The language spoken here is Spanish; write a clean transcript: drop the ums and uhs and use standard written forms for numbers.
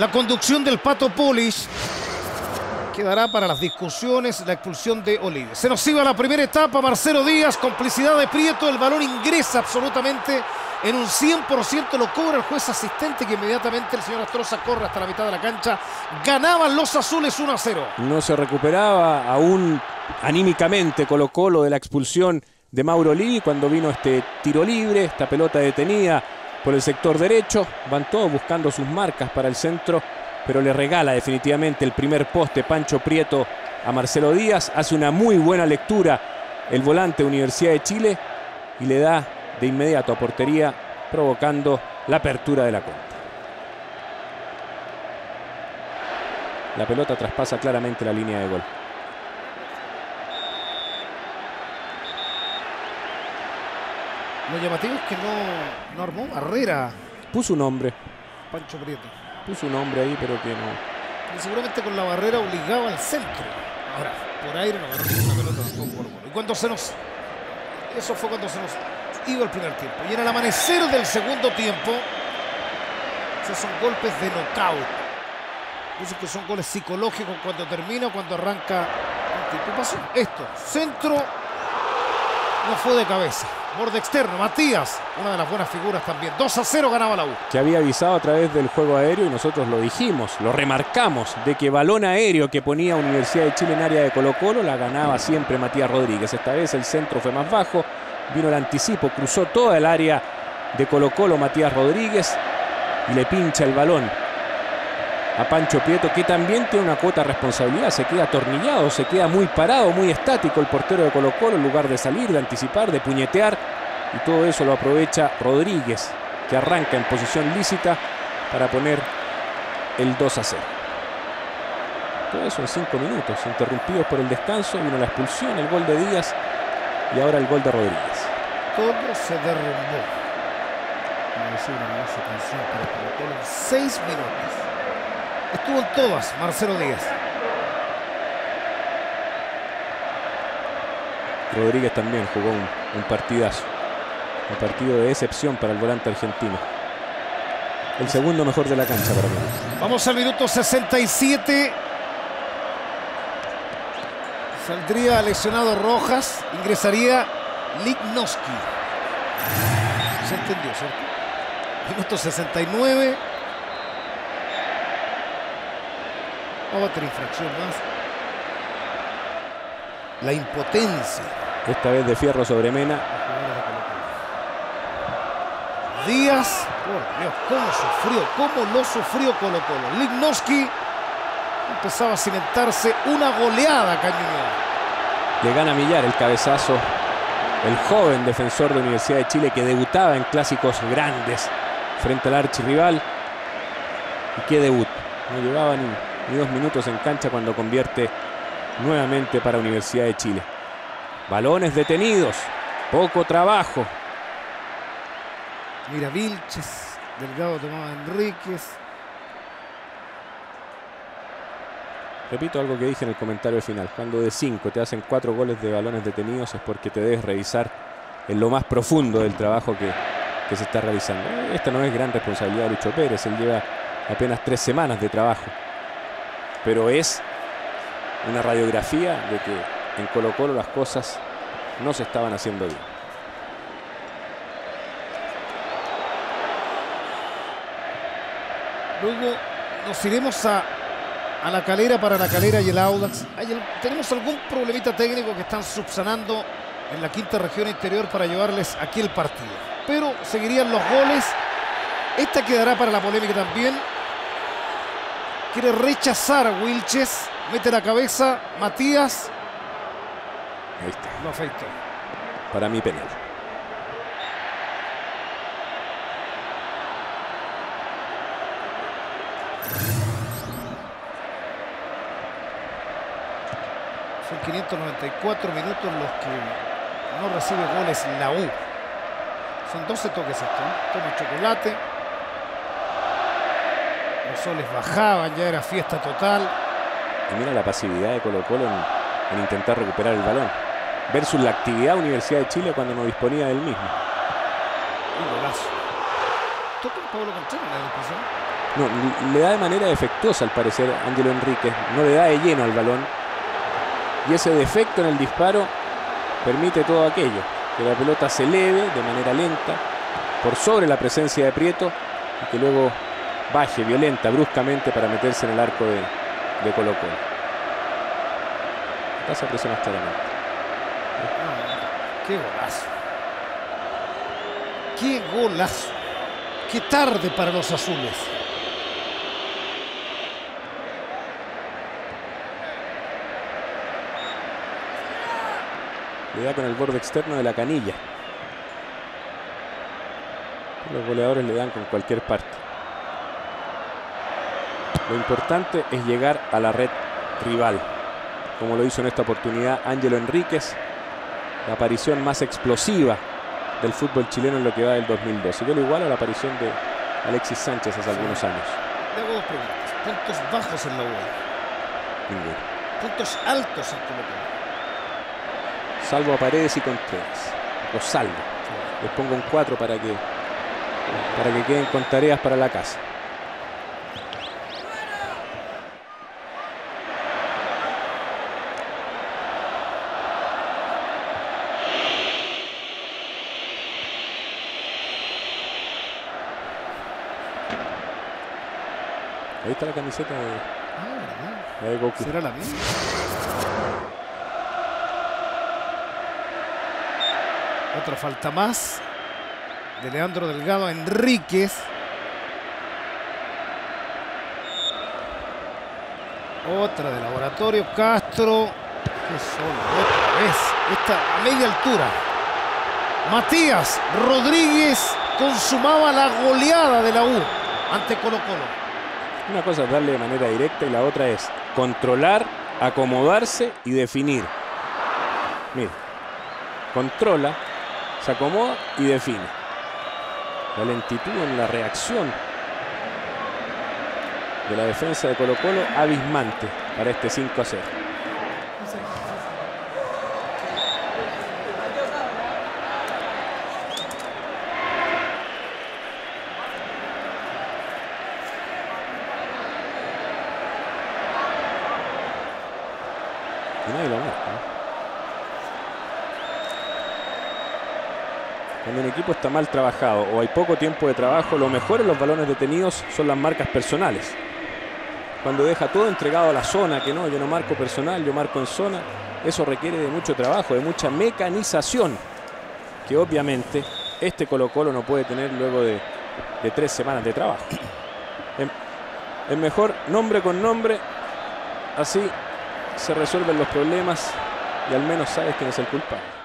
La conducción del Pato Polis quedará para las discusiones, la expulsión de Olive. Se nos iba la primera etapa, Marcelo Díaz, complicidad de Prieto, el balón ingresa absolutamente en un 100%, lo cobra el juez asistente, que inmediatamente el señor Astroza corre hasta la mitad de la cancha. Ganaban los azules 1-0. No se recuperaba aún anímicamente Colo Colo de la expulsión de Mauro Lee cuando vino este tiro libre, esta pelota detenida por el sector derecho. Van todos buscando sus marcas para el centro, pero le regala definitivamente el primer poste Pancho Prieto a Marcelo Díaz. Hace una muy buena lectura el volante de Universidad de Chile y le da de inmediato a portería, provocando la apertura de la cuenta. La pelota traspasa claramente la línea de gol. Lo llamativo es que no armó barrera. Puso un hombre. Pancho Prieto. Puso un hombre ahí, pero que no. Y seguramente con la barrera obligaba al centro. Ahora, por aire no ganó ninguna pelota. Y cuando se nos... Eso fue cuando se nos iba el primer tiempo. Y en el amanecer del segundo tiempo, esos son golpes de knockout. Dicen que son goles psicológicos cuando termina o cuando arranca el tiempo. Pasó esto. Centro no fue de cabeza. Borde externo, Matías, una de las buenas figuras también. 2-0 ganaba la U. Que había avisado a través del juego aéreo, y nosotros lo dijimos, lo remarcamos, de que balón aéreo que ponía Universidad de Chile en área de Colo Colo la ganaba siempre Matías Rodríguez. Esta vez el centro fue más bajo, vino el anticipo, cruzó toda el área de Colo Colo Matías Rodríguez y le pincha el balón a Pancho Prieto, que también tiene una cuota de responsabilidad. Se queda atornillado, se queda muy parado, muy estático el portero de Colo Colo, en lugar de salir, de anticipar, de puñetear, y todo eso lo aprovecha Rodríguez, que arranca en posición lícita para poner el 2-0. Todo eso en 5 minutos, interrumpidos por el descanso, vino la expulsión, el gol de Díaz y ahora el gol de Rodríguez. Todo se derrumbó. En 6 minutos. Estuvo en todas Marcelo Díaz. Rodríguez también jugó un partidazo. Un partido de excepción para el volante argentino. El segundo mejor de la cancha para mí. Vamos al minuto 67. Saldría lesionado Rojas. Ingresaría Lagnoski. Se entendió, ¿cierto? Minuto 69. Otra infracción más. La impotencia. Esta vez de fierro sobre Mena. Díaz. Por Dios, cómo sufrió. Cómo lo sufrió Colo Colo. Lagnoski empezaba a cimentarse una goleada cañonera. Le gana Millar el cabezazo. El joven defensor de Universidad de Chile que debutaba en clásicos grandes frente al archirrival. Y qué debut. No llevaba ni 2 minutos en cancha cuando convierte nuevamente para Universidad de Chile. Balones detenidos, poco trabajo. Mira Wilches, Delgado Tomás Henríquez. Repito algo que dije en el comentario final: cuando de 5 te hacen 4 goles de balones detenidos es porque te debes revisar en lo más profundo del trabajo que se está realizando. Esta no es gran responsabilidad de Lucho Pérez, él lleva apenas 3 semanas de trabajo. Pero es una radiografía de que en Colo Colo las cosas no se estaban haciendo bien. Luego nos iremos a la calera, para la calera y el Audax. Tenemos algún problemita técnico que están subsanando en la quinta región interior para llevarles aquí el partido. Pero seguirían los goles. Esta quedará para la polémica también. Quiere rechazar a Wilches. Mete la cabeza. Matías. Ahí está. Lo afeitó. Para mí, penal. Son 594 minutos los que no recibe goles la U. Son 12 toques esto. Toma chocolate. Los soles bajaban, ya era fiesta total. Y mira la pasividad de Colo Colo en intentar recuperar el balón versus la actividad Universidad de Chile cuando no disponía del mismo. Un golazo. Toca Pablo Contreras en la disposición. No, le da de manera defectuosa al parecer Ángelo Henríquez. No le da de lleno al balón. Y ese defecto en el disparo permite todo aquello. Que la pelota se eleve de manera lenta por sobre la presencia de Prieto. Y que luego baje violenta, bruscamente para meterse en el arco de Colo Colo. Pasa presión hasta la meta. ¡Qué golazo! ¡Qué golazo! ¡Qué tarde para los azules! Le da con el borde externo de la canilla. Los goleadores le dan con cualquier parte. Lo importante es llegar a la red rival, como lo hizo en esta oportunidad Ángelo Henríquez, la aparición más explosiva del fútbol chileno en lo que va del 2012. Yo lo igualo a la aparición de Alexis Sánchez hace algunos años. Le hago dos preguntas. ¿Puntos bajos en la UAD? Ninguno. ¿Puntos altos en Colo Colo? Salvo a Paredes y Contreras. Los salvo. Les pongo un 4 para que queden con tareas para la casa. Ahí está la camiseta de... Ah, la de Goku. ¿Será la misma? Otra falta más de Leandro Delgado a Henríquez. Otra de laboratorio Castro. Qué solo, otra vez. Esta a media altura. Matías Rodríguez consumaba la goleada de la U ante Colo Colo. Una cosa es darle de manera directa y la otra es controlar, acomodarse y definir. Mira, controla, se acomoda y define. La lentitud en la reacción de la defensa de Colo Colo, abismante para este 5-0. Cuando un equipo está mal trabajado o hay poco tiempo de trabajo, lo mejor en los balones detenidos son las marcas personales. Cuando deja todo entregado a la zona, que no, yo no marco personal, yo marco en zona, eso requiere de mucho trabajo, de mucha mecanización, que obviamente este Colo Colo no puede tener luego de 3 semanas de trabajo. Es mejor nombre con nombre, así se resuelven los problemas y al menos sabes quién es el culpable.